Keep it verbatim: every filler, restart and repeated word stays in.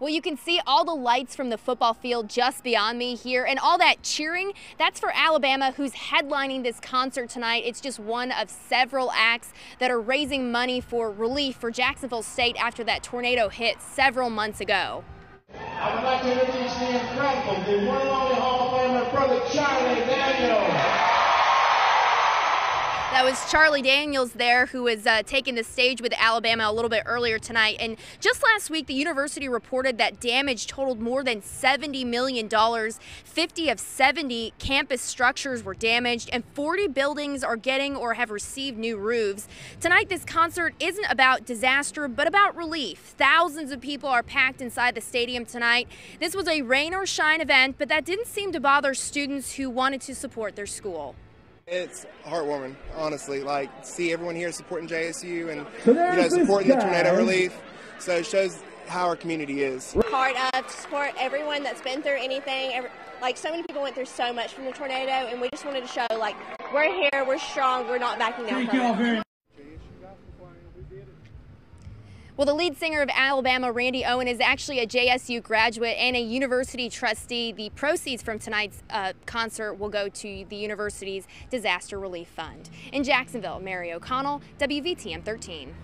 Well, you can see all the lights from the football field just beyond me here, and all that cheering, that's for Alabama, who's headlining this concert tonight. It's just one of several acts that are raising money for relief for Jacksonville State after that tornado hit several months ago. I would like to introduce the incredible, the one and only Hall of Famer, brother Charlie Daniels. That was Charlie Daniels there, who was uh, taking the stage with Alabama a little bit earlier tonight. And just last week, the university reported that damage totaled more than seventy million dollars. fifty of seventy campus structures were damaged, and forty buildings are getting or have received new roofs. Tonight, this concert isn't about disaster, but about relief. Thousands of people are packed inside the stadium tonight. This was a rain or shine event, but that didn't seem to bother students who wanted to support their school. It's heartwarming, honestly, like, see everyone here supporting J S U and, you know, supporting the tornado relief. So it shows how our community is. Part of support everyone that's been through anything. Every, like, so many people went through so much from the tornado, and we just wanted to show, like, we're here, we're strong, we're not backing down from it. Well, the lead singer of Alabama, Randy Owen, is actually a J S U graduate and a university trustee. The proceeds from tonight's uh, concert will go to the university's Disaster Relief Fund. In Jacksonville, Mary O'Connell, W V T M thirteen.